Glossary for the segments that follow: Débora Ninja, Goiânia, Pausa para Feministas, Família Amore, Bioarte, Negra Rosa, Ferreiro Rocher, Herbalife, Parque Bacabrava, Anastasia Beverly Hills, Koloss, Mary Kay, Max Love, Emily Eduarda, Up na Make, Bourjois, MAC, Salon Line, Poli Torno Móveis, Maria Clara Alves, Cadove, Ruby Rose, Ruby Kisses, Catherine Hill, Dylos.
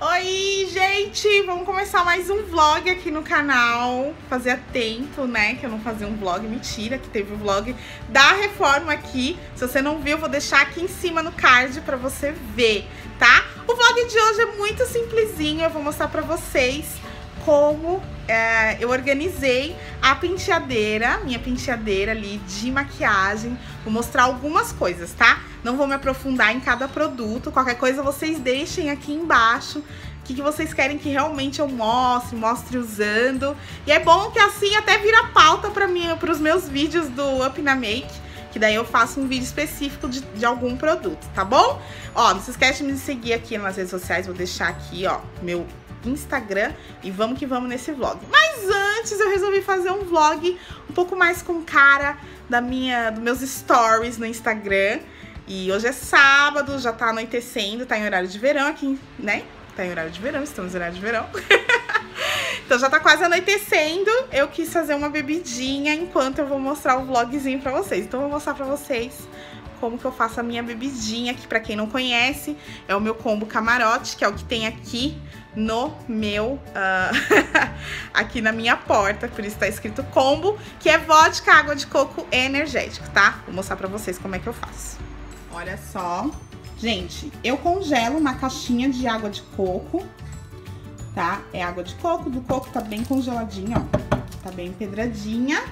Oi, gente! Vamos começar mais um vlog aqui no canal. Fazia tempo, né, que eu não fazia um vlog. Mentira, que teve o vlog da reforma aqui. Se você não viu, vou deixar aqui em cima no card pra você ver, tá? O vlog de hoje é muito simplesinho. Eu vou mostrar pra vocês como eu organizei a penteadeira, minha penteadeira ali de maquiagem. Vou mostrar algumas coisas, tá? Não vou me aprofundar em cada produto. Qualquer coisa vocês deixem aqui embaixo o que vocês querem que realmente eu mostre usando. E é bom que assim até vira pauta para os meus vídeos do Up na Make, que daí eu faço um vídeo específico de algum produto, tá bom? Ó, não se esquece de me seguir aqui nas redes sociais, vou deixar aqui, ó, meu Instagram, e vamos que vamos nesse vlog. Mas antes eu resolvi fazer um vlog um pouco mais com cara dos meus stories no Instagram. E hoje é sábado, já tá anoitecendo, tá em horário de verão aqui, né? Tá em horário de verão, estamos em horário de verão. Então já tá quase anoitecendo, eu quis fazer uma bebidinha enquanto eu vou mostrar o vlogzinho pra vocês. Então eu vou mostrar pra vocês como que eu faço a minha bebidinha, que pra quem não conhece, é o meu combo camarote, que é o que tem aqui no meu, aqui na minha porta, por isso tá escrito combo, que é vodka, água de coco e energético, tá? Vou mostrar pra vocês como é que eu faço. Olha só, gente, eu congelo uma caixinha de água de coco, tá? É água de coco, do coco tá bem congeladinho, ó, tá bem empedradinha.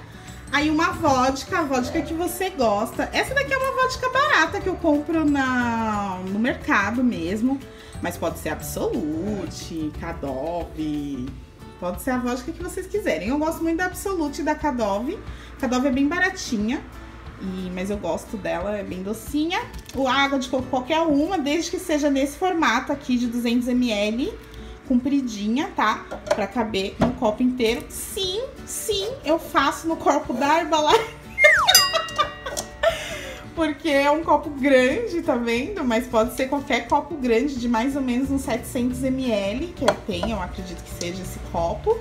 Aí uma vodka, a vodka que você gosta. Essa daqui é uma vodka barata que eu compro no mercado mesmo, mas pode ser Absolute, Cadove, pode ser a vodka que vocês quiserem. Eu gosto muito da Absolute e da Cadove. Cadove é bem baratinha. Mas eu gosto dela, é bem docinha. A água de coco, qualquer uma, desde que seja nesse formato aqui de 200 ml, compridinha, tá? Pra caber no copo inteiro. Sim, eu faço no copo da Herbalife porque é um copo grande, tá vendo? Mas pode ser qualquer copo grande, de mais ou menos uns 700 ml, que eu tenho, eu acredito que seja esse copo,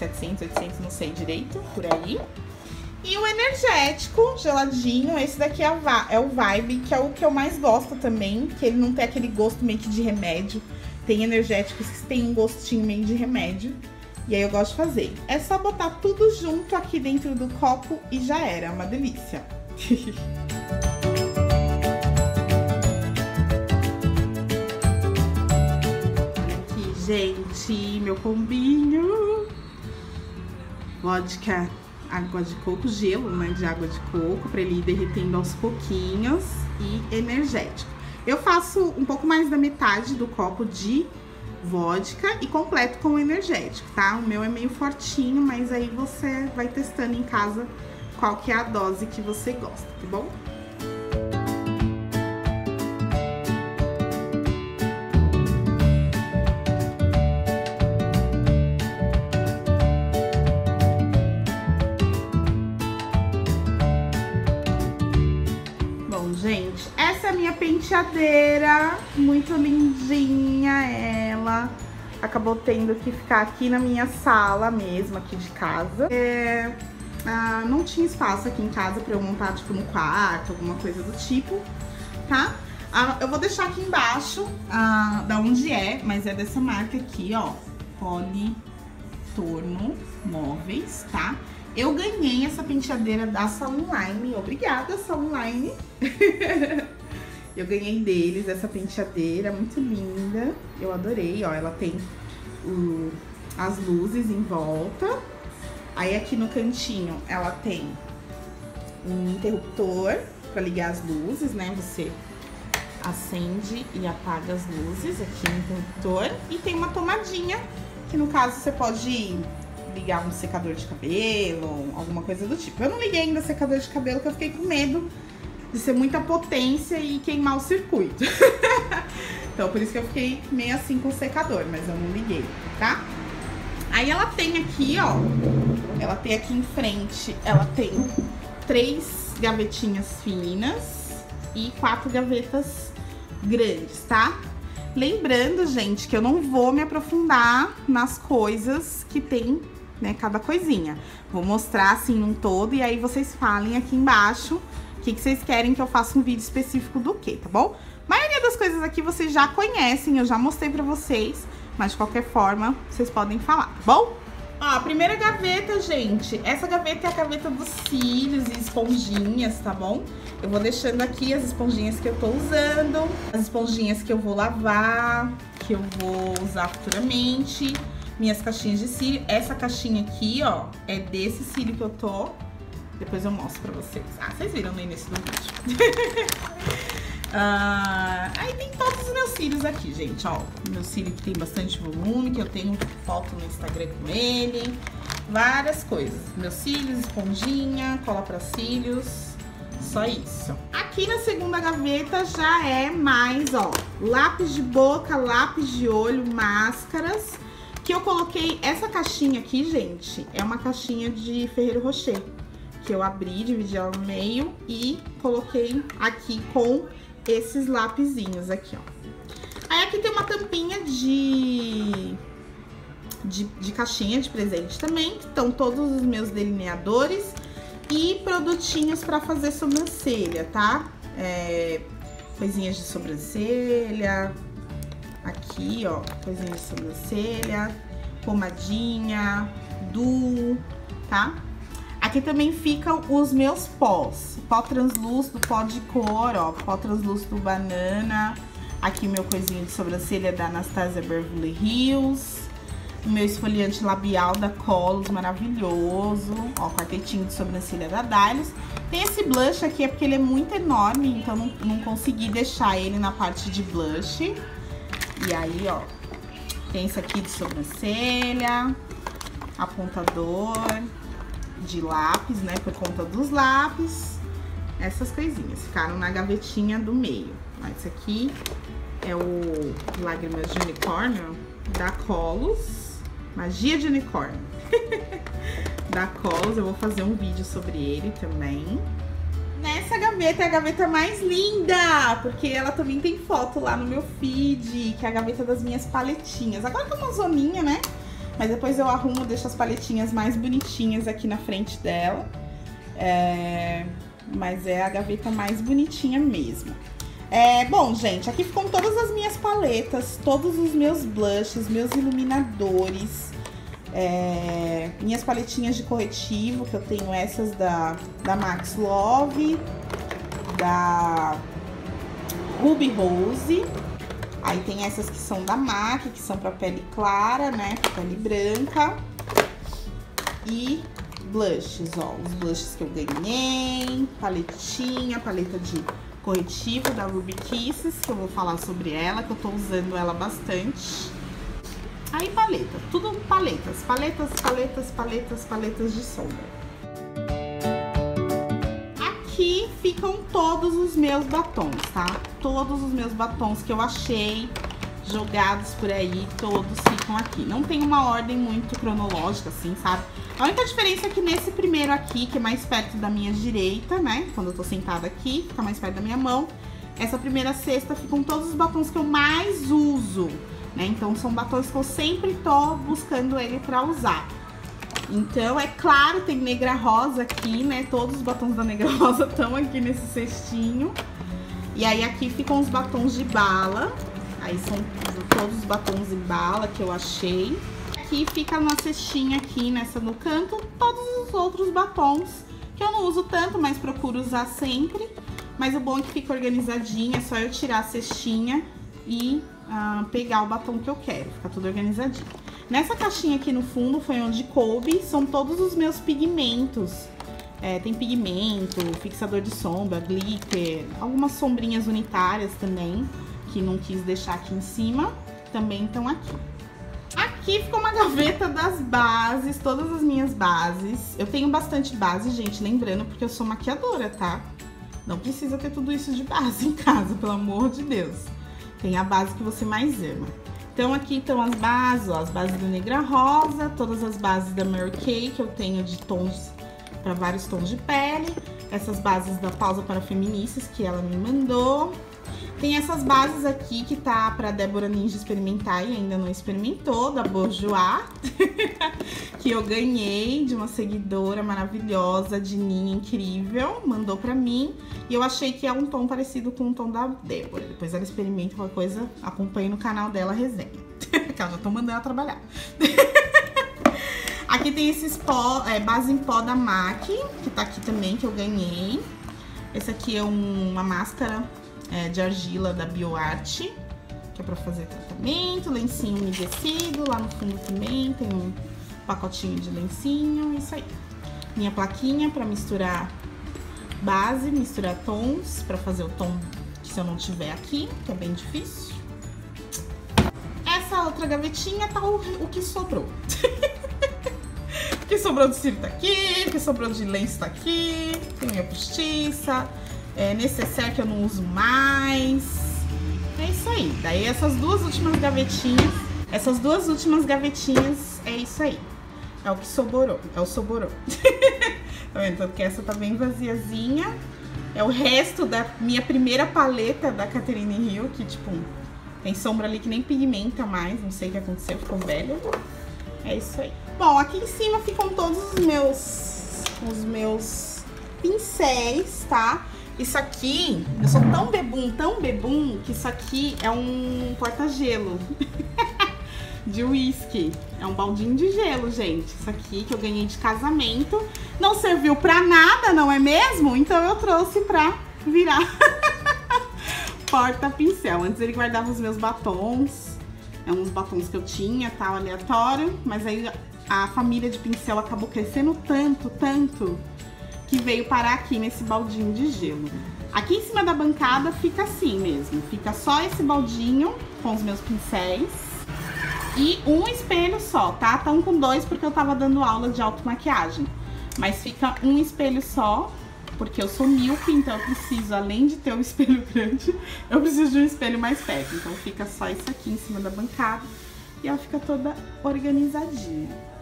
700, 800, não sei direito, por aí. E o energético geladinho, esse daqui é o Vibe, que é o que eu mais gosto também, que ele não tem aquele gosto meio que de remédio. Tem energéticos que tem um gostinho meio de remédio, e aí eu gosto de fazer. É só botar tudo junto aqui dentro do copo e já era, é uma delícia. Aqui, gente, meu combinho. Vodka, água de coco, gelo, né, de água de coco, pra ele ir derretendo aos pouquinhos, e energético. Eu faço um pouco mais da metade do copo de vodka e completo com o energético, tá? O meu é meio fortinho, mas aí você vai testando em casa qual que é a dose que você gosta, tá bom? Gente, essa é a minha penteadeira, muito lindinha ela. Acabou tendo que ficar aqui na minha sala mesmo, aqui de casa. Não tinha espaço aqui em casa pra eu montar, tipo, no quarto, alguma coisa do tipo, tá? Eu vou deixar aqui embaixo da onde é, mas é dessa marca aqui, ó, Poli Torno Móveis, tá? Eu ganhei essa penteadeira da Salon Line. Obrigada, Salon Line. Eu ganhei deles essa penteadeira, muito linda. Eu adorei, ó. Ela tem as luzes em volta. Aí aqui no cantinho ela tem um interruptor pra ligar as luzes, né? Você acende e apaga as luzes aqui no interruptor. E tem uma tomadinha, que no caso você pode ligar um secador de cabelo, alguma coisa do tipo. Eu não liguei ainda secador de cabelo, porque eu fiquei com medo de ser muita potência e queimar o circuito. Então, por isso que eu fiquei meio assim com o secador, mas eu não liguei, tá? Aí ela tem aqui, ó, ela tem aqui em frente, ela tem 3 gavetinhas finas e 4 gavetas grandes, tá? Lembrando, gente, que eu não vou me aprofundar nas coisas que tem, né, cada coisinha. Vou mostrar, assim, um todo, e aí vocês falem aqui embaixo o que vocês querem que eu faça um vídeo específico do que, tá bom? A maioria das muitas coisas aqui vocês já conhecem, eu já mostrei pra vocês, mas de qualquer forma, vocês podem falar, tá bom? Ó, a primeira gaveta, gente, essa gaveta é a gaveta dos cílios e esponjinhas, tá bom? Eu vou deixando aqui as esponjinhas que eu tô usando, as esponjinhas que eu vou lavar, que eu vou usar futuramente, minhas caixinhas de cílio. Essa caixinha aqui, ó, é desse cílio que eu tô. Depois eu mostro pra vocês. Ah, vocês viram no início do vídeo. Aí tem todos os meus cílios aqui, gente, ó. Meu cílio que tem bastante volume, que eu tenho foto no Instagram com ele. Várias coisas. Meus cílios, esponjinha, cola pra cílios. Só isso. Aqui na segunda gaveta já é mais, ó, lápis de boca, lápis de olho, máscaras. Que eu coloquei essa caixinha aqui, gente, é uma caixinha de Ferreiro Rocher, que eu abri, dividi ela no meio e coloquei aqui com esses lapisinhos aqui, ó. Aí aqui tem uma tampinha de caixinha de presente também, que estão todos os meus delineadores e produtinhos pra fazer sobrancelha, tá? Coisinhas de sobrancelha, aqui, ó, coisinhas de sobrancelha, pomadinha, duo, tá? Aqui também ficam os meus pós, pó translúcido, pó de cor, ó, pó translúcido banana, aqui o meu coisinho de sobrancelha da Anastasia Beverly Hills, o meu esfoliante labial da Koloss, maravilhoso, ó, quartetinho de sobrancelha da Dylos. Tem esse blush aqui, é porque ele é muito enorme, então não consegui deixar ele na parte de blush. E aí, ó, tem isso aqui de sobrancelha, apontador de lápis, né, por conta dos lápis. Essas coisinhas ficaram na gavetinha do meio. Esse aqui é o Lágrimas de Unicórnio da Koloss, Magia de Unicórnio da Koloss, eu vou fazer um vídeo sobre ele também. Nessa gaveta é a gaveta mais linda, porque ela também tem foto lá no meu feed, que é a gaveta das minhas paletinhas. Agora tá uma zoninha, né? Mas depois eu arrumo, deixo as paletinhas mais bonitinhas aqui na frente dela. Mas é a gaveta mais bonitinha mesmo. Bom, gente, aqui ficam todas as minhas paletas, todos os meus blushes, meus iluminadores, minhas paletinhas de corretivo, que eu tenho essas da Max Love, da Ruby Rose. Aí tem essas que são da MAC, que são pra pele clara, né, pele branca. E blushes, ó, os blushes que eu ganhei, paletinha, paleta de corretivo da Ruby Kisses, que eu vou falar sobre ela, que eu tô usando ela bastante. Aí paleta, tudo paletas, paletas, paletas, paletas, paletas de sombra. Aqui ficam todos os meus batons, tá? Todos os meus batons que eu achei jogados por aí, todos ficam aqui. Não tem uma ordem muito cronológica, assim, sabe? A única diferença é que nesse primeiro aqui, que é mais perto da minha direita, né? Quando eu tô sentada aqui, fica mais perto da minha mão. Essa primeira cesta ficam todos os batons que eu mais uso, né? Então são batons que eu sempre tô buscando ele pra usar. Então, é claro, tem Negra Rosa aqui, né? Todos os batons da Negra Rosa estão aqui nesse cestinho. E aí, aqui ficam os batons de bala. Aí são todos os batons de bala que eu achei. Aqui fica uma cestinha aqui, nessa no canto, todos os outros batons que eu não uso tanto, mas procuro usar sempre. Mas o bom é que fica organizadinha, é só eu tirar a cestinha e pegar o batom que eu quero. Fica tudo organizadinho. Nessa caixinha aqui no fundo foi onde coube, são todos os meus pigmentos. Tem pigmento, fixador de sombra, glitter, algumas sombrinhas unitárias também, que não quis deixar aqui em cima, também estão aqui. Aqui ficou uma gaveta das bases, todas as minhas bases. Eu tenho bastante base, gente, lembrando, porque eu sou maquiadora, tá? Não precisa ter tudo isso de base em casa, pelo amor de Deus. Tem a base que você mais ama. Então aqui estão as bases, ó, as bases do Negra Rosa, todas as bases da Mary Kay, que eu tenho de tons, para vários tons de pele. Essas bases da Pausa para Feministas, que ela me mandou. Tem essas bases aqui que tá pra Débora Ninja experimentar e ainda não experimentou, da Bourjois, que eu ganhei de uma seguidora maravilhosa, de Ninha incrível, mandou pra mim. E eu achei que é um tom parecido com o tom da Débora. Depois ela experimenta qualquer coisa, acompanhe no canal dela a resenha. Que eu já tô mandando ela trabalhar. Aqui tem esses base em pó da MAC, que tá aqui também, que eu ganhei. Esse aqui é uma máscara de argila da Bioarte, que é pra fazer tratamento, lencinho umedecido, lá no fundo também tem um pacotinho de lencinho, isso aí. Minha plaquinha pra misturar base, misturar tons, pra fazer o tom que se eu não tiver aqui, que é bem difícil. Essa outra gavetinha tá o que sobrou. O que sobrou de cílio tá aqui, o que sobrou de lenço tá aqui, tem minha postiça. É necessário que eu não uso mais. É isso aí. Daí essas duas últimas gavetinhas é isso aí. É o que soborou. É o soborou. Tá vendo? Tanto que essa tá bem vaziazinha. É o resto da minha primeira paleta da Catherine Hill, que tipo, tem sombra ali que nem pigmenta mais. Não sei o que aconteceu, ficou velha. É isso aí. Bom, aqui em cima ficam todos os meus pincéis, tá? Isso aqui, eu sou tão bebum, que isso aqui é um porta-gelo de uísque. É um baldinho de gelo, gente. Isso aqui que eu ganhei de casamento. Não serviu pra nada, não é mesmo? Então eu trouxe pra virar porta-pincel. Antes ele guardava os meus batons. É uns batons que eu tinha, tal, aleatório. Mas aí a família de pincel acabou crescendo tanto, que veio parar aqui nesse baldinho de gelo. Aqui em cima da bancada fica assim mesmo, fica só esse baldinho com os meus pincéis e um espelho só, tá? Tão com dois porque eu tava dando aula de automaquiagem, mas fica um espelho só, porque eu sou míope, então eu preciso, além de ter um espelho grande, eu preciso de um espelho mais perto, então fica só isso aqui em cima da bancada e ela fica toda organizadinha.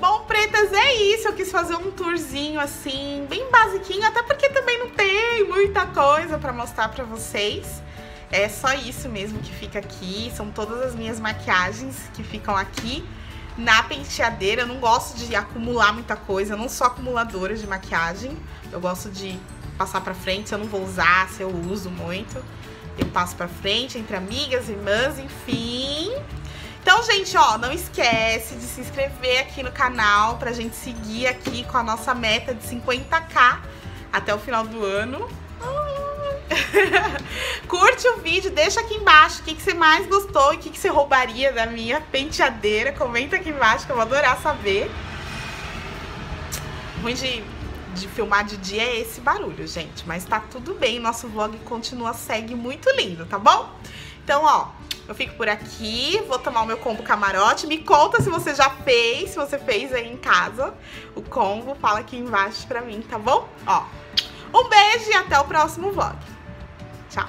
Bom, pretas, é isso. Eu quis fazer um tourzinho assim, bem basiquinho, até porque também não tem muita coisa pra mostrar pra vocês. É só isso mesmo que fica aqui. São todas as minhas maquiagens que ficam aqui na penteadeira. Eu não gosto de acumular muita coisa, eu não sou acumuladora de maquiagem. Eu gosto de passar pra frente, se eu não vou usar, se eu uso muito, eu passo pra frente, entre amigas, irmãs, enfim... Então, gente, ó, não esquece de se inscrever aqui no canal pra gente seguir aqui com a nossa meta de 50k até o final do ano. Curte o vídeo, deixa aqui embaixo o que você mais gostou e o que você roubaria da minha penteadeira. Comenta aqui embaixo que eu vou adorar saber. O ruim de filmar de dia é esse barulho, gente. Mas tá tudo bem, nosso vlog continua, segue muito lindo, tá bom? Então, ó... Eu fico por aqui, vou tomar o meu combo camarote. Me conta se você já fez, se você fez aí em casa o combo. Fala aqui embaixo pra mim, tá bom? Ó, um beijo e até o próximo vlog. Tchau!